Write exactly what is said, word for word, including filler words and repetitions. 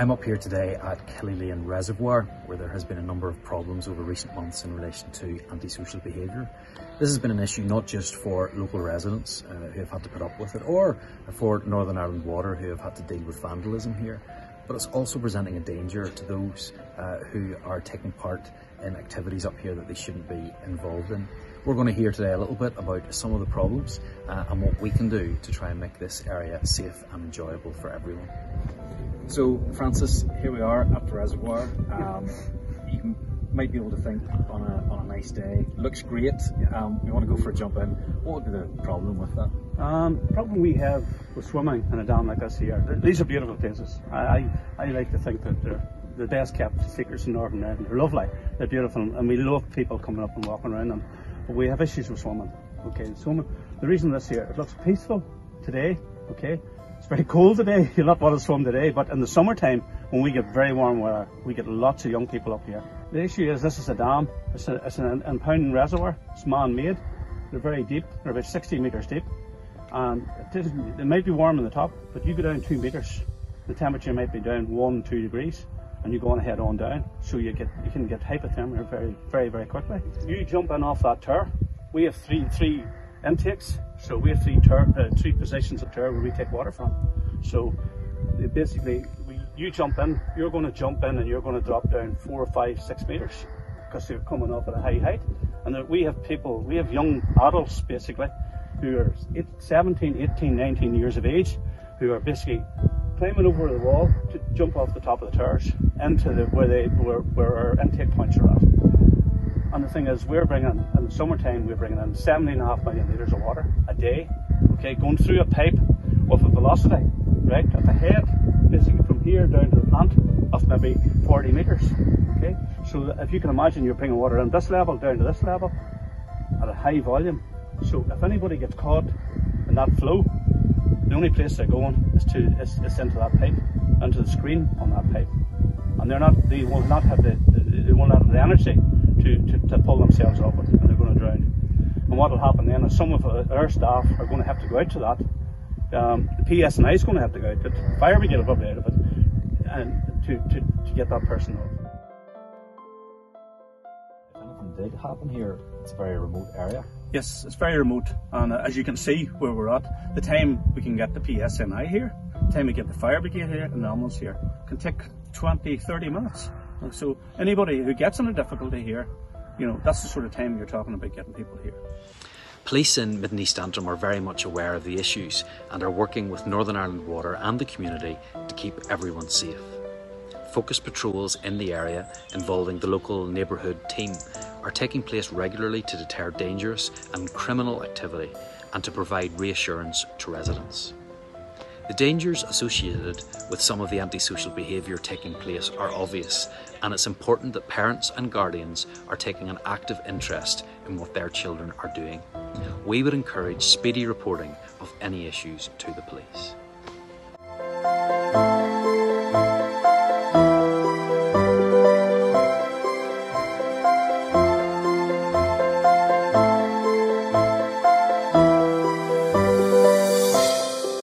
I'm up here today at Killylane Reservoir, where there has been a number of problems over recent months in relation to antisocial behaviour. This has been an issue not just for local residents uh, who have had to put up with it, or for Northern Ireland Water who have had to deal with vandalism here, but it's also presenting a danger to those uh, who are taking part in activities up here that they shouldn't be involved in. We're going to hear today a little bit about some of the problems uh, and what we can do to try and make this area safe and enjoyable for everyone. So, Francis, here we are at the reservoir. Um, you might be able to think on a, on a nice day, looks great, um, we want to go for a jump in. What would be the problem with that? Um, the problem we have with swimming in a dam like this here, these are beautiful places. I, I, I like to think that they're the best kept secrets in Northern Ireland. They're lovely, they're beautiful, and we love people coming up and walking around them. But we have issues with swimming. Okay, swimming. The reason this here, it looks peaceful today, okay? It's very cold today, you'll not want to swim today, but in the summertime, when we get very warm weather, we get lots of young people up here. The issue is this is a dam, it's, a, it's an impounding reservoir, it's man-made, they're very deep, they're about sixty metres deep, and it, it might be warm on the top, but you go down two metres, the temperature might be down one, two degrees, and you go on head on down, so you get you can get hypothermia very, very, very quickly. You jump in off that tower, we have three, three intakes. So we have three, uh, three positions up there where we take water from. So basically, we, you jump in, you're going to jump in and you're going to drop down four, five, six metres because they're coming up at a high height. And we have people, we have young adults basically who are eight, seventeen, eighteen, nineteen years of age who are basically climbing over the wall to jump off the top of the towers into the, where, they, where, where our intake points are at. And the thing is, we're bringing, in the summertime, we're bringing in seventy and a half million litres of water a day, okay, going through a pipe with a velocity, right, at the head, basically from here down to the plant of maybe forty metres, okay. So if you can imagine, you're bringing water in this level down to this level at a high volume. So if anybody gets caught in that flow, the only place they're going is, to, is, is into that pipe, into the screen on that pipe. And they're not, they will not have the, they will not have the energy To, to, to pull themselves off it, and they're going to drown. And what will happen then is some of our staff are going to have to go out to that. Um, the P S N I is going to have to go out to it, the fire brigade will probably out of it, and to, to, to get that person off. If anything did happen here, it's a very remote area. Yes, it's very remote, and uh, as you can see where we're at, the time we can get the P S N I here, the time we get the fire brigade here and the ambulance here, can take twenty, thirty minutes. So anybody who gets in a difficulty here, you know, that's the sort of time you're talking about getting people here. Police in Mid and East Antrim are very much aware of the issues and are working with Northern Ireland Water and the community to keep everyone safe. Focus patrols in the area involving the local neighbourhood team are taking place regularly to deter dangerous and criminal activity and to provide reassurance to residents. The dangers associated with some of the antisocial behaviour taking place are obvious, and it's important that parents and guardians are taking an active interest in what their children are doing. We would encourage speedy reporting of any issues to the police.